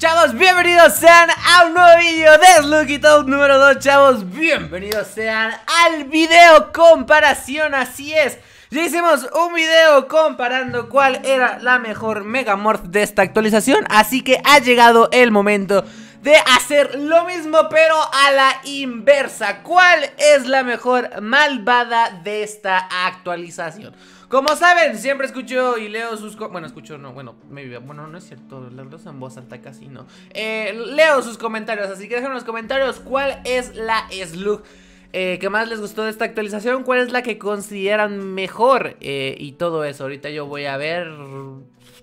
Chavos, bienvenidos sean a un nuevo vídeo de Slug It Out número 2, chavos. Bienvenidos sean al video comparación, así es. Ya hicimos un video comparando cuál era la mejor Megamorph de esta actualización, así que ha llegado el momento de hacer lo mismo pero a la inversa. ¿Cuál es la mejor malvada de esta actualización? Como saben, siempre escucho y leo sus... leo sus comentarios, así que dejen en los comentarios cuál es la slug que más les gustó de esta actualización, cuál es la que consideran mejor y todo eso. Ahorita yo voy a ver...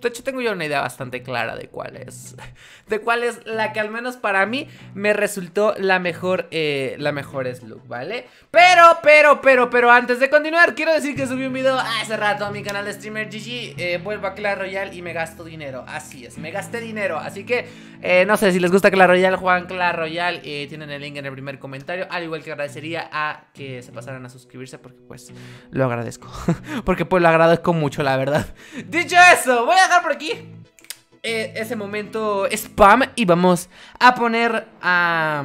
De hecho tengo yo una idea bastante clara de cuál es la que al menos para mí me resultó la mejor slug, ¿vale? Pero antes de continuar quiero decir que subí un video hace rato a mi canal de streamer GG. Vuelvo a Clash Royale y me gasto dinero, así es, me gasté dinero. Así que no sé, si les gusta Clash Royale, juegan Clash Royale, tienen el link en el primer comentario. Al igual que agradecería a que se pasaran a suscribirse, porque pues lo agradezco porque pues lo agradezco mucho, la verdad. Dicho eso, voy a dejar por aquí ese momento spam y vamos a poner a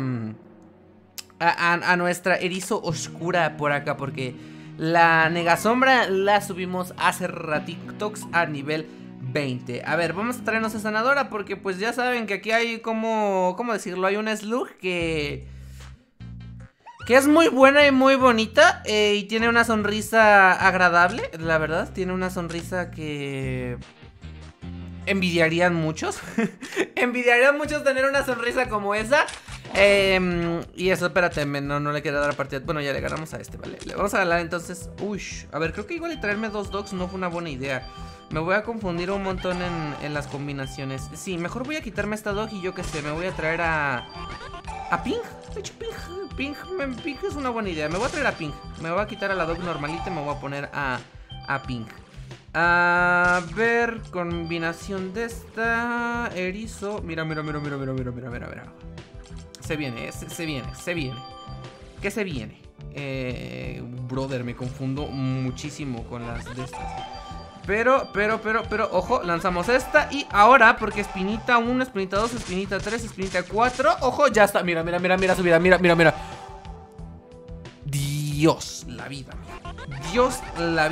nuestra erizo oscura por acá, porque la negasombra la subimos hace ratitos a nivel 20. A ver, vamos a traernos a sanadora, porque pues ya saben que aquí hay como... ¿cómo decirlo? Hay una slug que es muy buena y muy bonita, y tiene una sonrisa agradable, la verdad. Tiene una sonrisa que envidiarían muchos. Envidiarían muchos tener una sonrisa como esa. Y eso, espérate, no le quiero dar partida. Bueno, ya le ganamos a este, vale. Le vamos a ganar entonces. Uy, a ver, creo que igual de traerme dos dogs no fue una buena idea. Me voy a confundir un montón en las combinaciones. Sí, mejor voy a quitarme esta dog y yo qué sé, me voy a traer a Ping. De hecho, Ping es una buena idea. Me voy a traer a Ping. Me voy a quitar a la dog normalita y me voy a poner a Ping. A ver, combinación de esta. Erizo. Mira. Se viene. ¿Qué se viene? Brother, me confundo muchísimo con las de estas. Pero, ojo, lanzamos esta. Y ahora, porque espinita 1, espinita 2, espinita 3, espinita 4. Ojo, ya está. Mira, subida, mira. Dios, la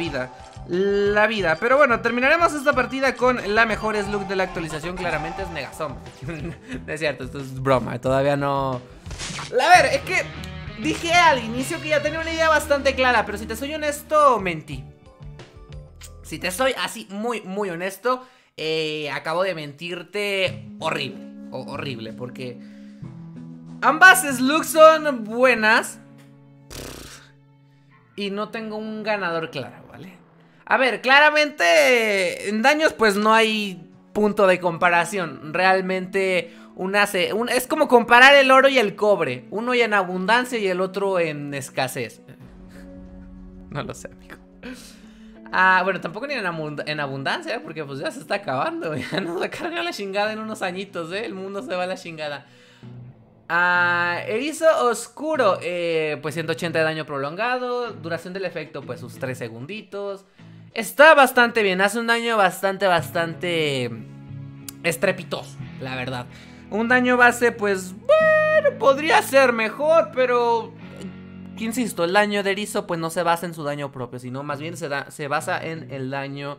vida. Pero bueno, terminaremos esta partida con la mejor slug de la actualización. Claramente es Negasombra. No es cierto, esto es broma. Todavía no... A ver, es que dije al inicio que ya tenía una idea bastante clara, pero si te soy honesto, mentí. Si te soy así muy honesto, acabo de mentirte horrible, porque ambas slugs son buenas y no tengo un ganador claro, ¿vale? A ver, claramente en daños pues no hay punto de comparación. Realmente es como comparar el oro y el cobre. Uno y en abundancia y el otro en escasez. No lo sé, amigo. Ah, bueno, tampoco ni en abundancia, porque pues ya se está acabando. Ya nos va a cargar la chingada en unos añitos, ¿eh? El mundo se va a la chingada. Ah, erizo oscuro, pues 180 de daño prolongado. Duración del efecto, pues sus 3 segunditos. Está bastante bien, hace un daño bastante estrepitoso, la verdad. Un daño base, pues, bueno, podría ser mejor, pero... insisto, el daño de erizo pues no se basa en su daño propio, sino más bien se basa en el daño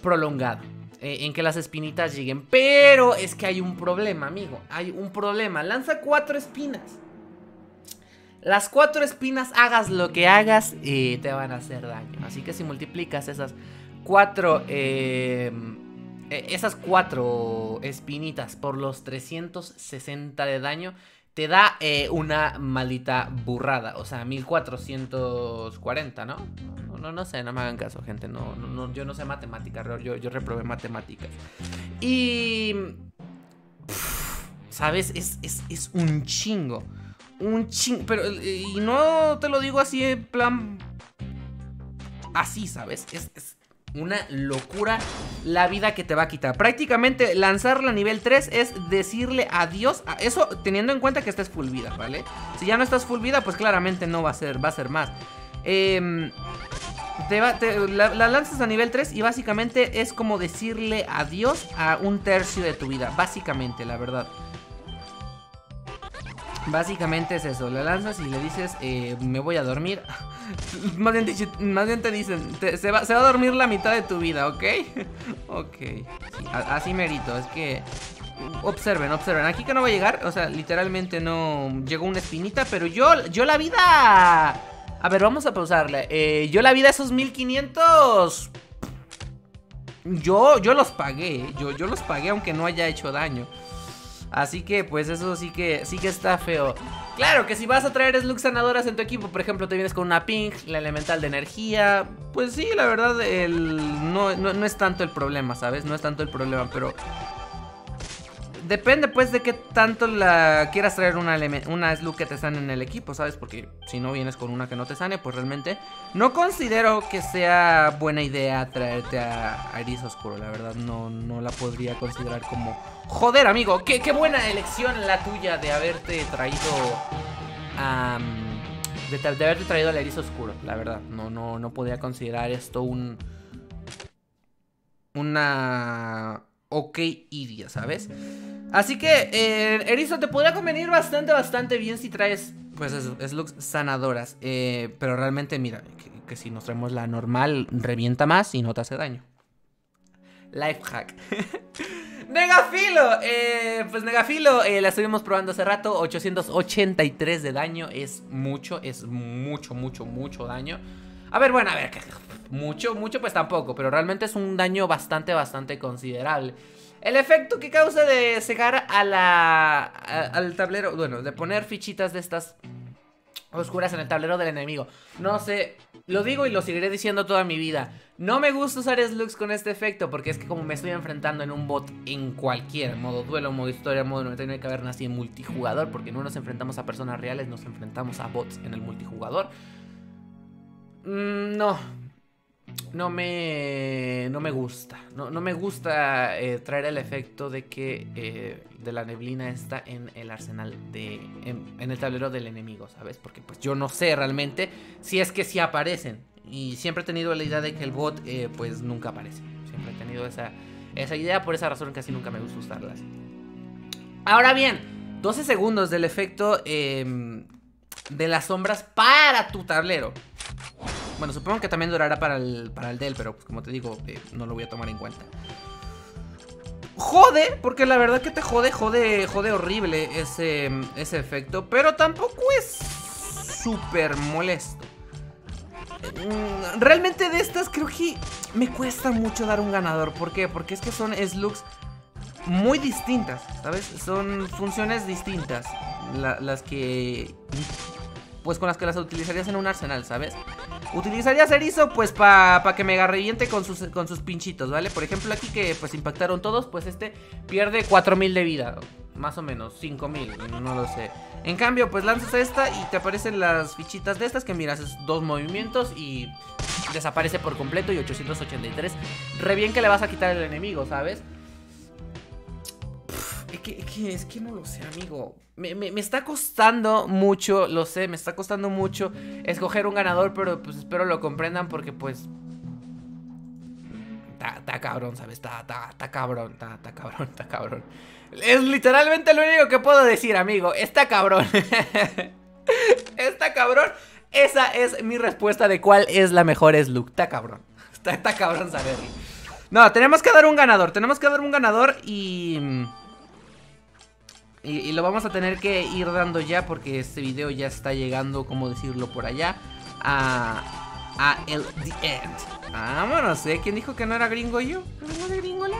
prolongado, en que las espinitas lleguen. Pero es que hay un problema, amigo. Hay un problema. Lanza 4 espinas. Las 4 espinas, hagas lo que hagas, te van a hacer daño. Así que si multiplicas esas 4 espinitas por los 360 de daño, te da una maldita burrada. O sea, 1440, ¿no? No sé, no me hagan caso, gente. Yo no sé matemáticas, yo reprobé matemáticas. Y... ¿sabes? Es un chingo. Pero, y no te lo digo así en plan... así, ¿sabes? Es una locura la vida que te va a quitar. Prácticamente lanzarla a nivel 3 es decirle adiós a eso, teniendo en cuenta que estés full vida, ¿vale? Si ya no estás full vida, pues claramente no va a ser más. la lanzas a nivel 3 y básicamente es como decirle adiós a un tercio de tu vida. Básicamente, la verdad. Básicamente es eso, la lanzas y le dices, me voy a dormir. Más bien te dicen, se va a dormir la mitad de tu vida, ¿ok? Ok, sí, así merito, es que... Observen, aquí que no va a llegar, o sea, literalmente no... Llegó una espinita, pero yo la vida... A ver, vamos a pausarla. Yo la vida esos 1500... Yo los pagué, yo los pagué aunque no haya hecho daño. Así que pues eso sí que está feo. Claro que si vas a traer Slug sanadoras en tu equipo, por ejemplo te vienes con una Pink, la elemental de energía, pues sí, la verdad no es tanto el problema, ¿sabes? No es tanto el problema, pero depende pues de qué tanto la quieras traer una Slug que te sane en el equipo, ¿sabes? Porque si no vienes con una que no te sane, pues realmente no considero que sea buena idea traerte a Erizo Oscuro. La verdad no la podría considerar como... Joder, amigo, qué buena elección la tuya de haberte traído de haberte traído al Erizo Oscuro. La verdad, no podría considerar esto una... Ok, idia, ¿sabes? Así que, Erizo, te podría convenir bastante bien si traes, pues, slugs sanadoras. Pero realmente, mira, que si nos traemos la normal, revienta más y no te hace daño. Lifehack. Negafilo, pues Negafilo la estuvimos probando hace rato, 883 de daño, es mucho daño. A ver, bueno, a ver, mucho pues tampoco, pero realmente es un daño bastante considerable. El efecto que causa de cegar a al tablero, bueno, de poner fichitas de estas oscuras en el tablero del enemigo. No sé, lo digo y lo seguiré diciendo toda mi vida. No me gusta usar slugs con este efecto porque es que como me estoy enfrentando en un bot en cualquier modo duelo, modo historia, modo 99 cavernas y en multijugador, porque no nos enfrentamos a personas reales, nos enfrentamos a bots en el multijugador. No me gusta. No me gusta traer el efecto de que de la neblina está en el arsenal en el tablero del enemigo, ¿sabes? Porque pues yo no sé realmente si es que sí aparecen. Y siempre he tenido la idea de que el bot pues nunca aparece. Siempre he tenido esa idea, por esa razón casi nunca me gusta usarlas. Ahora bien, 12 segundos del efecto de las sombras para tu tablero. Bueno, supongo que también durará para el de él, pero pues, como te digo, no lo voy a tomar en cuenta. Jode, porque la verdad que te jode horrible ese efecto, pero tampoco es súper molesto. Realmente de estas creo que me cuesta mucho dar un ganador. ¿Por qué? Porque es que son slugs muy distintas, ¿sabes? Son funciones distintas las que... pues con las que las utilizarías en un arsenal, ¿sabes? Utilizarías Erizo, pues, para que mega reviente con sus pinchitos, ¿vale? Por ejemplo, aquí que, pues, impactaron todos, pues, este pierde 4000 de vida. Más o menos, 5000, no lo sé. En cambio, pues, lanzas esta y te aparecen las fichitas de estas que, mira, haces dos movimientos y desaparece por completo. Y 883, re bien que le vas a quitar al enemigo, ¿sabes? Es que no lo sé, amigo. Me está costando mucho, lo sé, me está costando mucho escoger un ganador, pero pues espero lo comprendan porque pues... Está cabrón, ¿sabes? Está cabrón. Es literalmente lo único que puedo decir, amigo. Está cabrón. Está cabrón. Esa es mi respuesta de cuál es la mejor slug. Está cabrón. Está cabrón saberlo. No, tenemos que dar un ganador. Y lo vamos a tener que ir dando ya porque este video ya está llegando, como decirlo por allá, a el The End. Vámonos, ¿eh? ¿Quién dijo que no era gringo yo? ¿No era gringo la?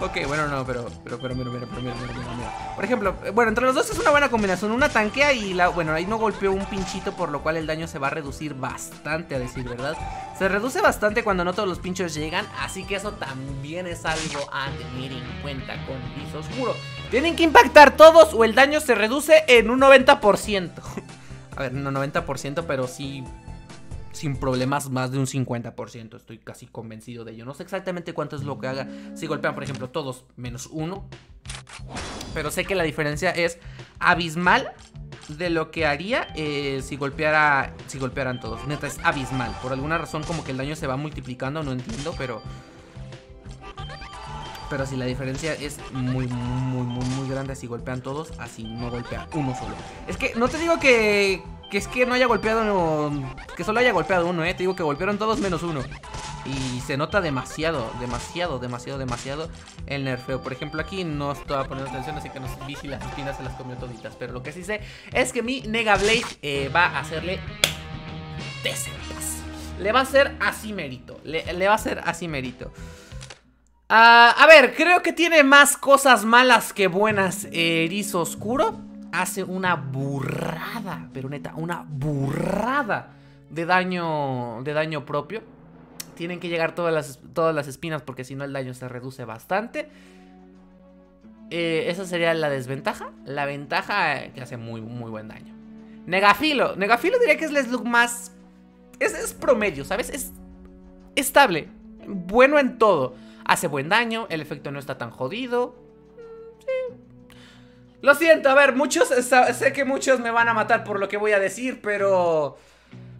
Ok, bueno, no, pero mira. Por ejemplo, bueno, entre los dos es una buena combinación. Una tanquea y la... Bueno, ahí no golpeó un pinchito, por lo cual el daño se va a reducir bastante, a decir verdad. Se reduce bastante cuando no todos los pinchos llegan, así que eso también es algo a tener en cuenta con Erizo Oscuro. Tienen que impactar todos o el daño se reduce en un 90%. A ver, no 90%, pero sí... sin problemas, más de un 50%. Estoy casi convencido de ello. No sé exactamente cuánto es lo que haga si golpean, por ejemplo, todos menos uno, pero sé que la diferencia es abismal de lo que haría si golpearan todos. Neta, es abismal. Por alguna razón como que el daño se va multiplicando, no entiendo, pero sí, la diferencia es muy grande si golpean todos, así no golpea uno solo. Es que no te digo que es que no haya golpeado, no, que solo haya golpeado uno, te digo que golpearon todos menos uno. Y se nota demasiado el nerfeo. Por ejemplo, aquí no estaba poniendo atención, así que no vi si las espinas se las comió toditas. Pero lo que sí sé es que mi Negablade va a hacerle desepas. Le va a hacer así merito. Le va a hacer así merito. A ver, creo que tiene más cosas malas que buenas. Erizo oscuro hace una burrada, pero neta, una burrada de daño propio. Tienen que llegar todas las espinas, porque si no el daño se reduce bastante. Esa sería la desventaja. La ventaja que hace muy buen daño. Negafilo. Negafilo diría que es el slug más... Es promedio, ¿sabes? Es estable. Bueno en todo. Hace buen daño. El efecto no está tan jodido. Sí. Lo siento. A ver, muchos... Sé que muchos me van a matar por lo que voy a decir, pero...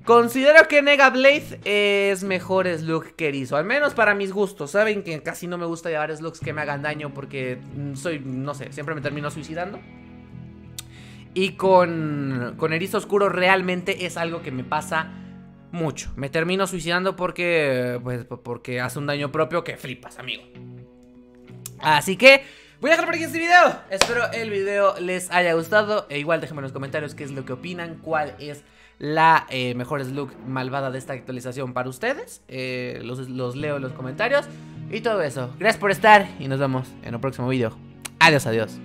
Considero que Negablade es mejor slug que Erizo, al menos para mis gustos. Saben que casi no me gusta llevar slugs que me hagan daño porque soy, no sé, siempre me termino suicidando. Y con Erizo oscuro realmente es algo que me pasa mucho. Me termino suicidando porque, pues, porque hace un daño propio que flipas, amigo. Así que... voy a dejar por aquí este video. Espero el video les haya gustado. E igual déjenme en los comentarios qué es lo que opinan. Cuál es la mejor slug malvada de esta actualización para ustedes. Los leo en los comentarios. Y todo eso. Gracias por estar y nos vemos en el próximo video. Adiós, adiós.